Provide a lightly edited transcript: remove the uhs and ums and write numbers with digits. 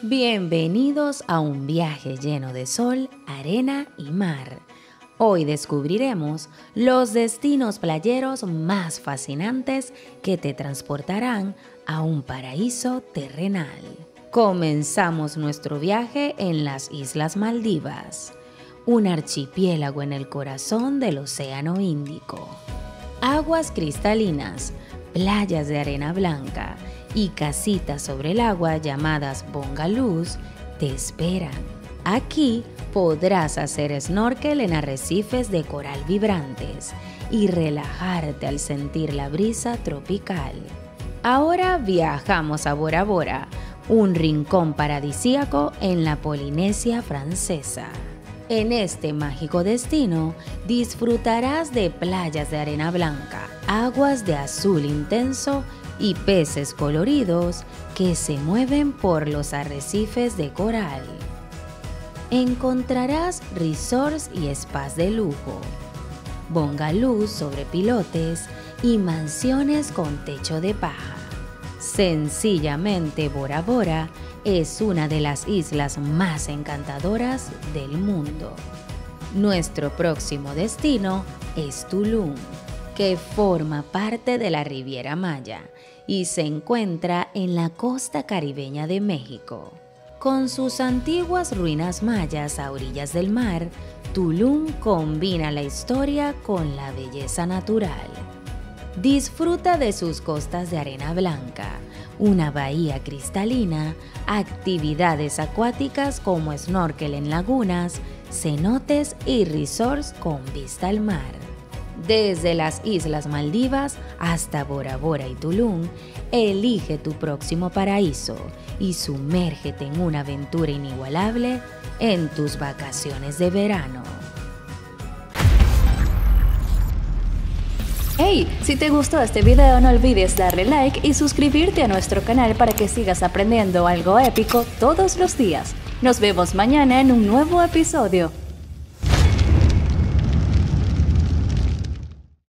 Bienvenidos a un viaje lleno de sol, arena y mar. Hoy descubriremos los destinos playeros más fascinantes que te transportarán a un paraíso terrenal. Comenzamos nuestro viaje en las Islas Maldivas, un archipiélago en el corazón del Océano Índico. Aguas cristalinas, playas de arena blanca y casitas sobre el agua llamadas bungalows te esperan. Aquí podrás hacer snorkel en arrecifes de coral vibrantes y relajarte al sentir la brisa tropical. Ahora viajamos a Bora Bora, un rincón paradisíaco en la Polinesia Francesa. En este mágico destino disfrutarás de playas de arena blanca, aguas de azul intenso y peces coloridos que se mueven por los arrecifes de coral. Encontrarás resorts y spas de lujo, bungalows sobre pilotes y mansiones con techo de paja. Sencillamente Bora Bora es una de las islas más encantadoras del mundo. Nuestro próximo destino es Tulum, que forma parte de la Riviera Maya y se encuentra en la costa caribeña de México. Con sus antiguas ruinas mayas a orillas del mar, Tulum combina la historia con la belleza natural. Disfruta de sus costas de arena blanca, una bahía cristalina, actividades acuáticas como snorkel en lagunas, cenotes y resorts con vista al mar. Desde las Islas Maldivas hasta Bora Bora y Tulum, elige tu próximo paraíso y sumérgete en una aventura inigualable en tus vacaciones de verano. ¡Hey! Si te gustó este video, no olvides darle like y suscribirte a nuestro canal para que sigas aprendiendo algo épico todos los días. Nos vemos mañana en un nuevo episodio.